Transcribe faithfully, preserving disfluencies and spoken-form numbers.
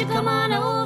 you come on over?